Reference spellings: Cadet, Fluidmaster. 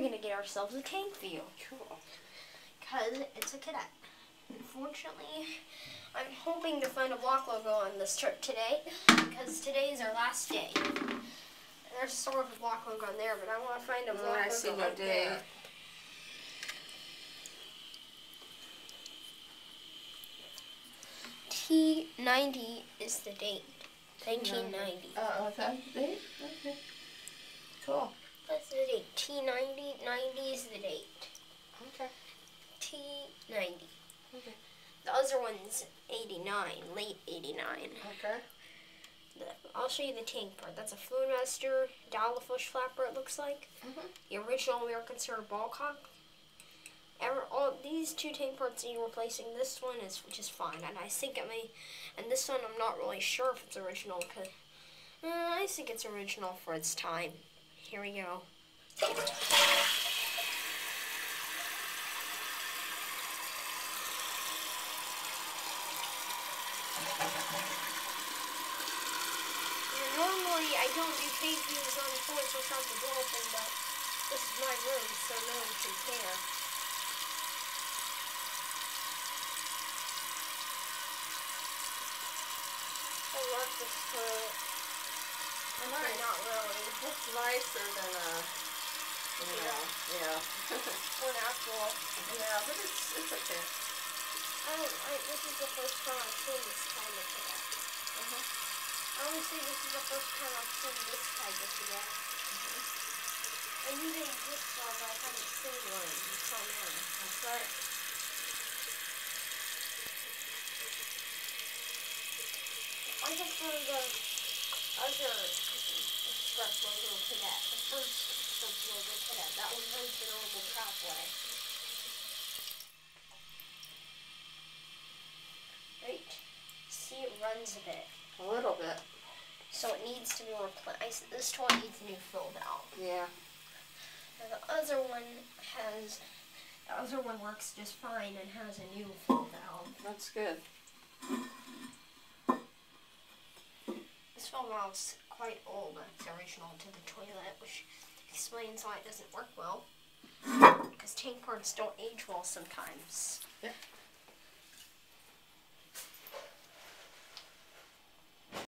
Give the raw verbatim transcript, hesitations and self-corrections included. we're going to get ourselves a tank view. Cool. Because it's a Cadet. Unfortunately, I'm hoping to find a block logo on this trip today, because today is our last day. There's sort of a block logo on there, but I want to find a block oh, I see logo on there. T ninety is the date. nineteen ninety. Oh, uh, that's the date? Okay. Cool. That's the date. T ninety. ninety is the date. Okay. T ninety. Okay. The other one's eighty-nine, late eighty-nine. Okay. The, I'll show you the tank part. That's a Fluidmaster Dollarfish flapper, it looks like. Mm-hmm. The original we are considered ball cock. Ever, all these two tank parts that you're replacing, this one is just fine. And I think it may, and this one I'm not really sure if it's original, because uh, I think it's original for its time. Here we go. Normally, I don't do tank views on the floor so it's not the door open, but this is my room, so no one should care. I love this toilet. I'm nice. Not really. It's nicer than a, you yeah. know, yeah. Or an apple. Yeah, but it's, it's okay. I don't, I, this is the first time I've seen this kind of toilet. Uh-huh. Honestly, this is the first time I've seen this type of Cadet. Mm-hmm. I knew they existed, but I haven't seen one until now. That's right. I just wanted the other express logo Cadet. The first express logo Cadet. That was the original crop way. Right? See, it runs a bit. A little bit. So it needs to be replaced. This toy needs to be filled out. Yeah. Now the other one has, the other one works just fine and has a new filled out. That's good. This filled out's quite old. It's original to the toilet, which explains why it doesn't work well. Because tank parts don't age well sometimes. Yeah.